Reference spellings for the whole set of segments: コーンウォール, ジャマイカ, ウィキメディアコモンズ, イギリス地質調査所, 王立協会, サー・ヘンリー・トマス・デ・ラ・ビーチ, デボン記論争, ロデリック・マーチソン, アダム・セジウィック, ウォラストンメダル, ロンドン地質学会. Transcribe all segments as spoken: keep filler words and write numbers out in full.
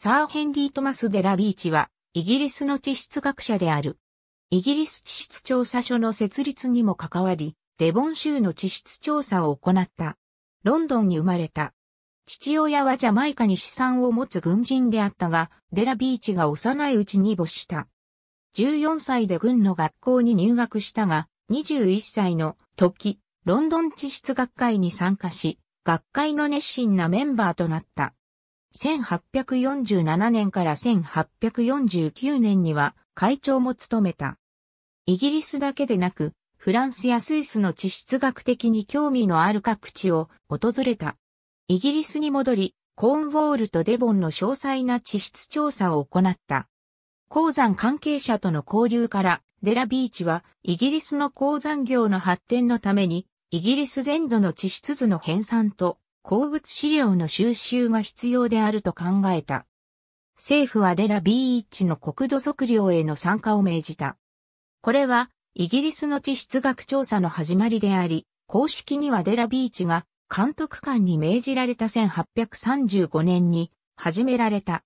サー・ヘンリー・トマス・デ・ラ・ビーチは、イギリスの地質学者である。イギリス地質調査所の設立にも関わり、デボン州の地質調査を行った。ロンドンに生まれた。父親はジャマイカに資産を持つ軍人であったが、デ・ラ・ビーチが幼いうちに没した。じゅうよんさいで軍の学校に入学したが、にじゅういっさいの時、ロンドン地質学会に参加し、学会の熱心なメンバーとなった。せんはっぴゃくよんじゅうななねんからせんはっぴゃくよんじゅうきゅうねんには会長も務めた。イギリスだけでなく、フランスやスイスの地質学的に興味のある各地を訪れた。イギリスに戻り、コーンウォールとデボンの詳細な地質調査を行った。鉱山関係者との交流から、デ・ラ・ビーチはイギリスの鉱山業の発展のために、イギリス全土の地質図の編纂と鉱物資料の収集が必要であると考えた。政府はデ・ラ・ビーチの国土測量への参加を命じた。これはイギリスの地質学調査の始まりであり、公式にはデ・ラ・ビーチが監督官に命じられたせんはっぴゃくさんじゅうごねんに始められた。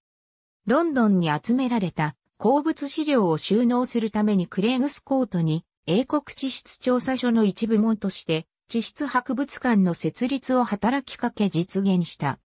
ロンドンに集められた鉱物資料を収納するためにクレイグスコートに英国地質調査所の一部門として、地質博物館の設立を働きかけ実現した。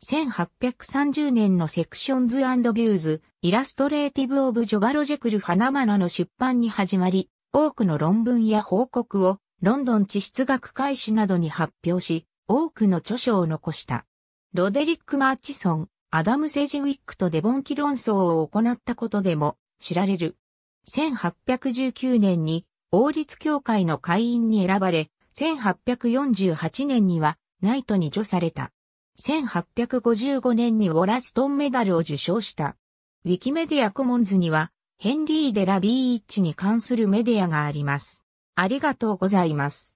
せんはっぴゃくさんじゅうねんのセクションズ&ビューズ、イラストレーティブ・オブ・ジョバロジェクル・ファナマナの出版に始まり、多くの論文や報告をロンドン地質学会誌などに発表し、多くの著書を残した。ロデリック・マーチソン、アダム・セジウィックとデボン記論争を行ったことでも知られる。せんはっぴゃくじゅうきゅうねんに王立協会の会員に選ばれ、せんはっぴゃくよんじゅうはちねんにはナイトに叙された。せんはっぴゃくごじゅうごねんにウォラストンメダルを受賞した。ウィキメディアコモンズにはヘンリー・デ・ラ・ビーチに関するメディアがあります。ありがとうございます。